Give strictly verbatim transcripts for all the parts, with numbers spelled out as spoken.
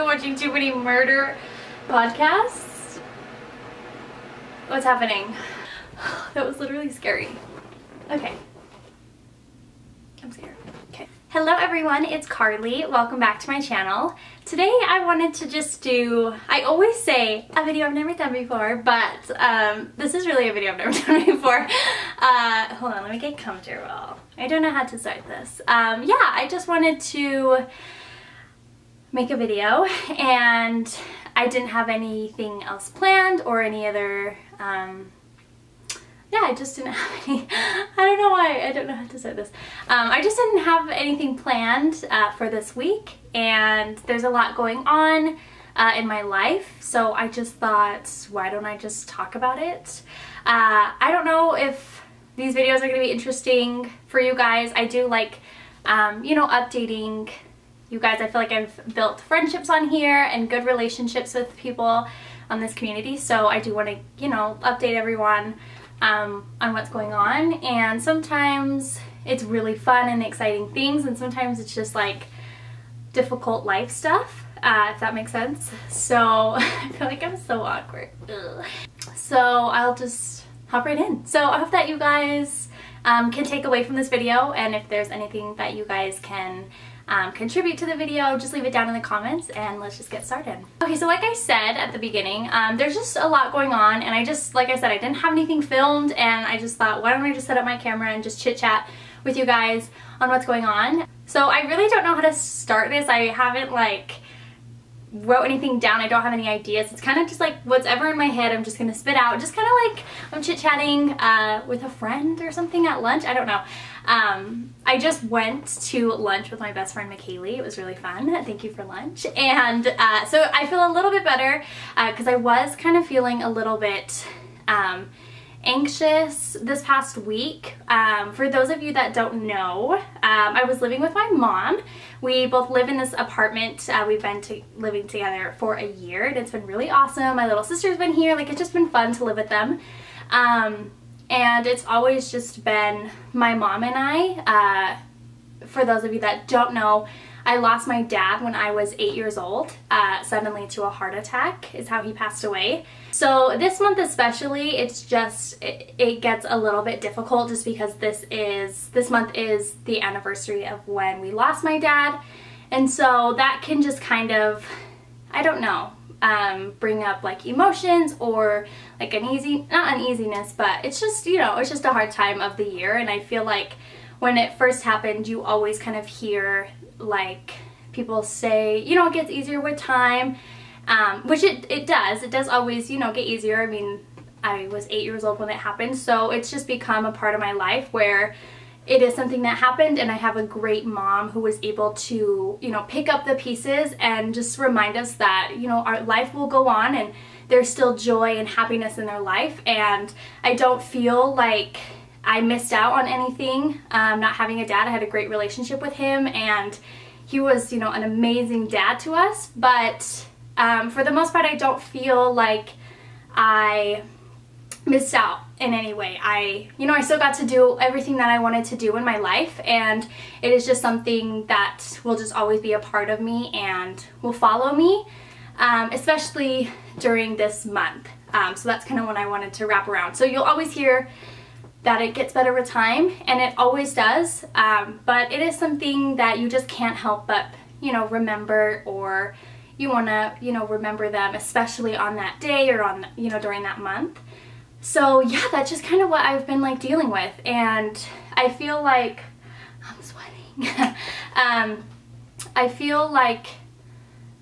been watching too many murder podcasts. What's happening? That was literally scary. Okay. I'm scared. Okay. Hello everyone, it's Karlee. Welcome back to my channel. Today I wanted to just do, I always say a video I've never done before, but um, this is really a video I've never done before. Uh, hold on, let me get comfortable. I don't know how to start this. Um, yeah, I just wanted to make a video and I didn't have anything else planned or any other, um, yeah, I just didn't have any, I don't know why, I don't know how to say this. Um, I just didn't have anything planned uh, for this week, and there's a lot going on uh, in my life, so I just thought, why don't I just talk about it? Uh, I don't know if these videos are going to be interesting for you guys. I do like, um, you know, updating you guys. I feel like I've built friendships on here and good relationships with people on this community, so I do want to, you know, update everyone. Um, on what's going on, and sometimes it's really fun and exciting things, and sometimes it's just like difficult life stuff, uh, if that makes sense. So I feel like I'm so awkward. Ugh. So I'll just hop right in. So I hope that you guys um, can take away from this video, and if there's anything that you guys can Um, contribute to the video, just leave it down in the comments and let's just get started. Okay, so like I said at the beginning, um, there's just a lot going on, and I just, like I said, I didn't have anything filmed, and I just thought, why don't I just set up my camera and just chit chat with you guys on what's going on. So I really don't know how to start this. I haven't like wrote anything down. I don't have any ideas. It's kind of just like what's ever in my head, I'm just gonna spit out, just kind of like I'm chit chatting uh, with a friend or something at lunch, I don't know. Um, I just went to lunch with my best friend McKaylee. It was really fun. Thank you for lunch. And uh, so I feel a little bit better because uh, I was kind of feeling a little bit um, anxious this past week. Um, for those of you that don't know, um, I was living with my mom. We both live in this apartment. Uh, we've been to living together for a year and it's been really awesome. My little sister's been here. Like, it's just been fun to live with them. Um, And it's always just been my mom and I. Uh, for those of you that don't know, I lost my dad when I was eight years old, uh, suddenly to a heart attack is how he passed away. So this month especially, it's just, it, it gets a little bit difficult just because this is, this month is the anniversary of when we lost my dad. And so that can just kind of, I don't know. Um, bring up like emotions or like uneasy, not uneasiness, but it's just, you know, it's just a hard time of the year. And I feel like when it first happened, you always kind of hear like people say, you know, it gets easier with time, um, which it, it does. It does always, you know, get easier. I mean, I was eight years old when it happened. So it's just become a part of my life where it is something that happened, and I have a great mom who was able to, you know, pick up the pieces and just remind us that, you know, our life will go on and there's still joy and happiness in their life, and I don't feel like I missed out on anything um, not having a dad. I had a great relationship with him and he was, you know, an amazing dad to us, but um, for the most part I don't feel like I missed out in any way. I, you know, I still got to do everything that I wanted to do in my life, and it is just something that will just always be a part of me and will follow me, um, especially during this month. Um, so that's kind of what I wanted to wrap around. So you'll always hear that it gets better with time, and it always does, um, but it is something that you just can't help but, you know, remember, or you want to, you know, remember them, especially on that day or on, you know, during that month. So yeah, that's just kind of what I've been like dealing with, and I feel like I'm sweating. um, I feel like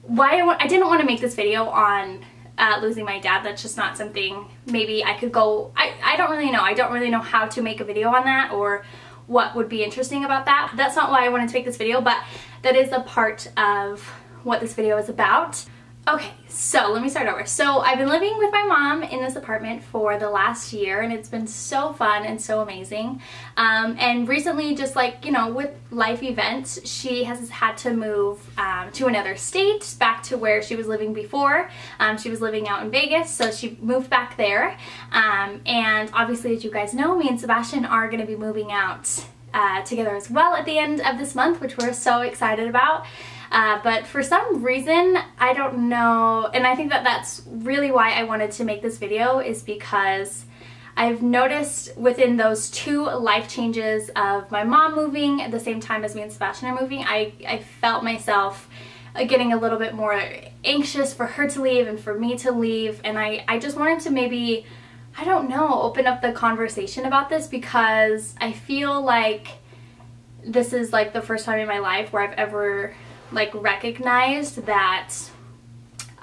why I, want, I didn't want to make this video on uh, losing my dad. That's just not something maybe I could go, I, I don't really know. I don't really know how to make a video on that or what would be interesting about that. That's not why I wanted to make this video, but that is a part of what this video is about. Okay, so let me start over. So I've been living with my mom in this apartment for the last year, and it's been so fun and so amazing. Um, and recently, just like, you know, with life events, she has had to move um, to another state, back to where she was living before. Um, she was living out in Vegas, so she moved back there. Um, and obviously, as you guys know, me and Sebastian are gonna be moving out uh, together as well at the end of this month, which we're so excited about. Uh, but for some reason, I don't know, and I think that that's really why I wanted to make this video, is because I've noticed within those two life changes of my mom moving at the same time as me and Sebastian are moving, I, I felt myself getting a little bit more anxious for her to leave and for me to leave, and I, I just wanted to maybe, I don't know, open up the conversation about this, because I feel like this is like the first time in my life where I've ever like recognized that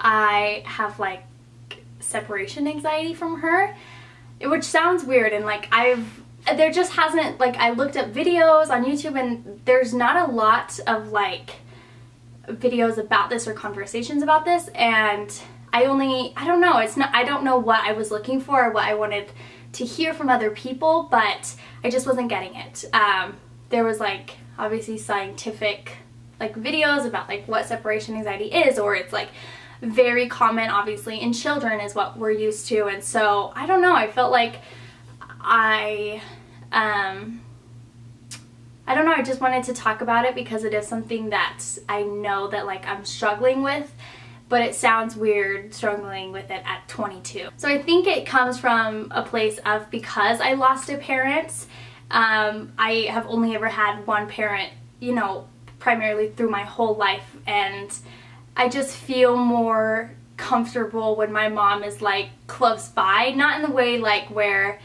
I have like separation anxiety from her, which sounds weird, and like I've there just hasn't like I looked up videos on YouTube and there's not a lot of like videos about this or conversations about this, and I only I don't know it's not I don't know what I was looking for or what I wanted to hear from other people, but I just wasn't getting it. Um, there was like obviously scientific like videos about like what separation anxiety is, or it's like very common obviously in children is what we're used to, and so I don't know, I felt like I um I don't know, I just wanted to talk about it because it is something that I know that like I'm struggling with, but it sounds weird struggling with it at twenty-two. So I think it comes from a place of, because I lost a parent, um, I have only ever had one parent, you know, primarily through my whole life, and I just feel more comfortable when my mom is like close by, not in the way like where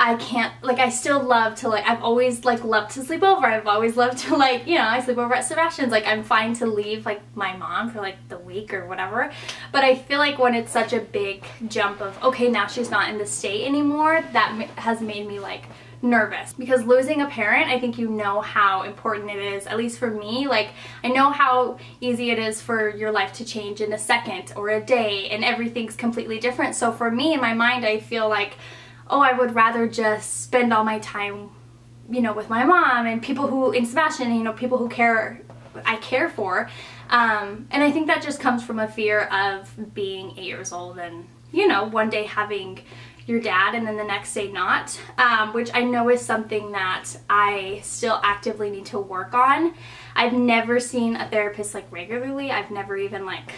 I can't, like I still love to like, I've always like loved to sleep over, I've always loved to like, you know, I sleep over at Sebastian's, like I'm fine to leave like my mom for like the week or whatever, but I feel like when it's such a big jump of, okay, now she's not in the state anymore, that has made me like nervous, because losing a parent, I think you know how important it is, at least for me, like I know how easy it is for your life to change in a second or a day, and everything's completely different. So for me, in my mind, I feel like, oh, I would rather just spend all my time, you know, with my mom and people who, in Sebastian, you know, people who care, I care for, um, and I think that just comes from a fear of being eight years old and, you know, one day having your dad and then the next day not, um, which I know is something that I still actively need to work on. I've never seen a therapist like regularly. I've never even like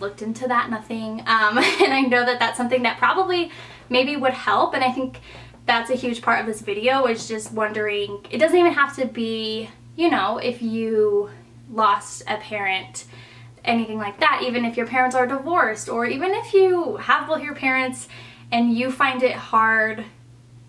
looked into that, nothing, um, and I know that that's something that probably maybe would help, and I think that's a huge part of this video, is just wondering, it doesn't even have to be, you know, if you lost a parent, anything like that, even if your parents are divorced, or even if you have both your parents and you find it hard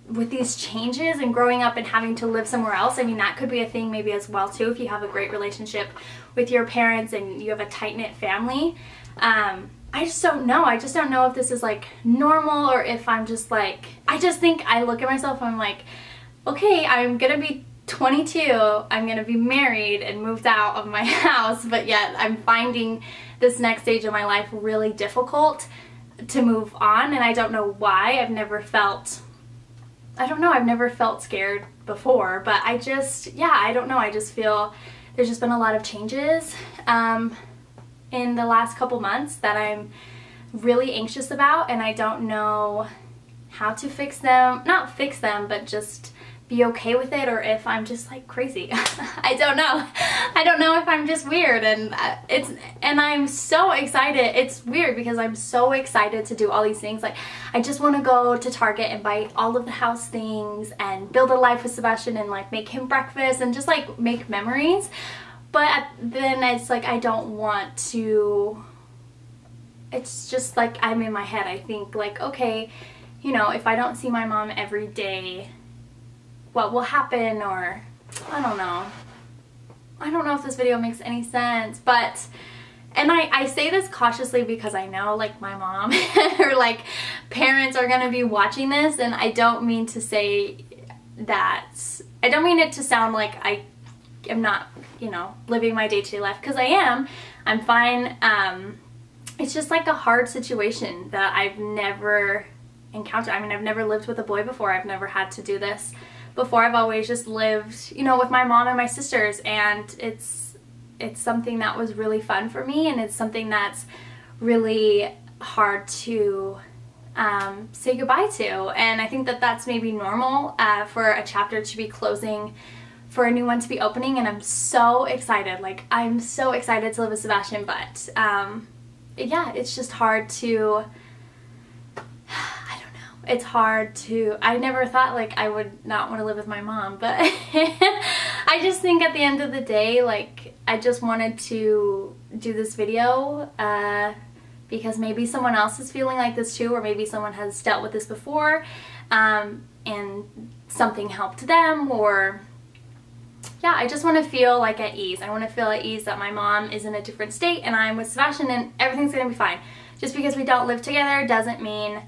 with these changes and growing up and having to live somewhere else. I mean, that could be a thing maybe as well too, if you have a great relationship with your parents and you have a tight-knit family. Um, I just don't know. I just don't know if this is like normal, or if I'm just like, I just think I look at myself and I'm like, okay, I'm gonna be twenty-two, I'm gonna be married and moved out of my house, but yet I'm finding this next stage of my life really difficult to move on, and I don't know why. I've never felt, I don't know, I've never felt scared before, but I just, yeah, I don't know, I just feel there's just been a lot of changes um, in the last couple months that I'm really anxious about, and I don't know how to fix them, not fix them, but just be okay with it, or if I'm just like crazy. I don't know. I don't know if I'm just weird, and it's and I'm so excited. It's weird because I'm so excited to do all these things. Like I just want to go to Target and buy all of the house things and build a life with Sebastian and like make him breakfast and just like make memories. But then it's like I don't want to, it's just like I'm in my head. I think like, okay, you know, if I don't see my mom every day, what will happen? Or I don't know. I don't know if this video makes any sense, but and I, I say this cautiously because I know like my mom or like parents are gonna be watching this, and I don't mean to say that, I don't mean it to sound like I am not, you know, living my day-to-day life, because I am. I'm fine. Um, it's just like a hard situation that I've never encountered. I mean, I've never lived with a boy before. I've never had to do this before. I've always just lived, you know, with my mom and my sisters, and it's it's something that was really fun for me, and it's something that's really hard to um, say goodbye to, and I think that that's maybe normal uh, for a chapter to be closing for a new one to be opening, and I'm so excited. Like, I'm so excited to live with Sebastian, but um, yeah, it's just hard to, I don't know, it's hard to, I never thought like I would not want to live with my mom, but I just think at the end of the day, like, I just wanted to do this video uh, because maybe someone else is feeling like this too, or maybe someone has dealt with this before um, and something helped them, or yeah, I just want to feel like at ease. I want to feel at ease that my mom is in a different state and I'm with Sebastian and everything's going to be fine. Just because we don't live together doesn't mean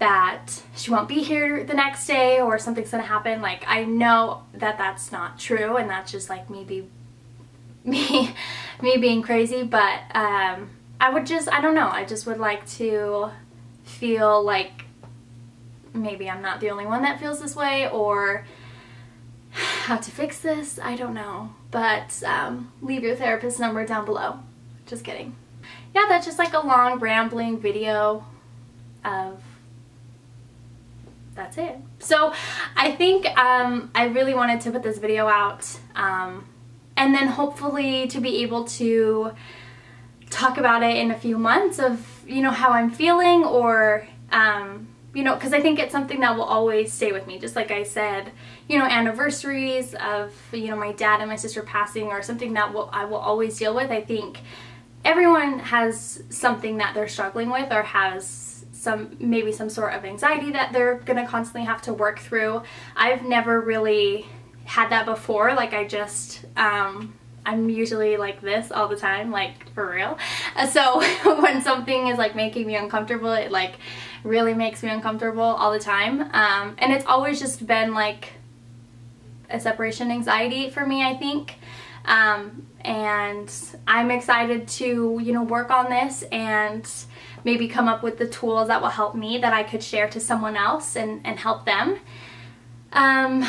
that she won't be here the next day or something's going to happen. Like, I know that that's not true, and that's just like me, be, me, me being crazy, but um, I would just, I don't know, I just would like to feel like maybe I'm not the only one that feels this way, or how to fix this, I don't know, but um, leave your therapist number down below. Just kidding. Yeah, that's just like a long rambling video of, that's it. So I think um, I really wanted to put this video out um, and then hopefully to be able to talk about it in a few months of, you know, how I'm feeling, or um, you know, because I think it's something that will always stay with me. Just like I said, you know, anniversaries of, you know, my dad and my sister passing are something that will, I will always deal with. I think everyone has something that they're struggling with, or has some, maybe some sort of anxiety that they're going to constantly have to work through. I've never really had that before. Like, I just, um, I'm usually like this all the time, like, for real. So when something is like making me uncomfortable, it like really makes me uncomfortable all the time. Um, and it's always just been like a separation anxiety for me, I think. Um, and I'm excited to, you know, work on this and maybe come up with the tools that will help me, that I could share to someone else and, and help them. Um,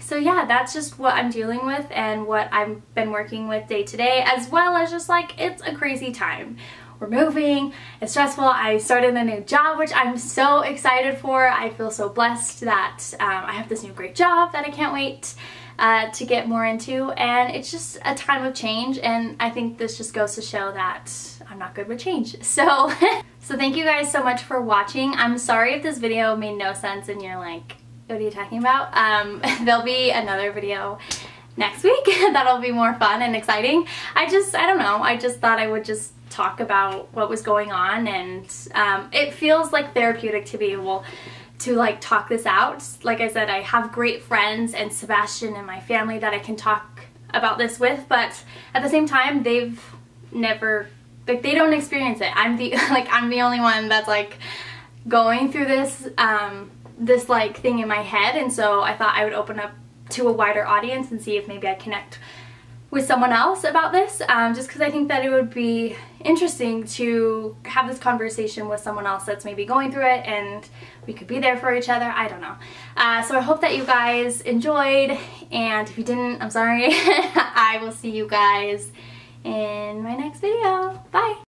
So yeah, that's just what I'm dealing with and what I've been working with day to day, as well as just like, it's a crazy time. We're moving, it's stressful. I started a new job, which I'm so excited for. I feel so blessed that um, I have this new great job that I can't wait uh, to get more into. And it's just a time of change, and I think this just goes to show that I'm not good with change. So, so thank you guys so much for watching. I'm sorry if this video made no sense and you're like, what are you talking about? Um, there'll be another video next week that'll be more fun and exciting. I just, I don't know, I just thought I would just talk about what was going on, and um, it feels like therapeutic to be able to like talk this out. Like I said, I have great friends and Sebastian and my family that I can talk about this with, but at the same time, they've never, like, they don't experience it. I'm the, like, I'm the only one that's like going through this, um, this like thing in my head, and so I thought I would open up to a wider audience and see if maybe I connect with someone else about this, um, just because I think that it would be interesting to have this conversation with someone else that's maybe going through it, and we could be there for each other. I don't know. Uh, so I hope that you guys enjoyed, and if you didn't, I'm sorry. I will see you guys in my next video. Bye!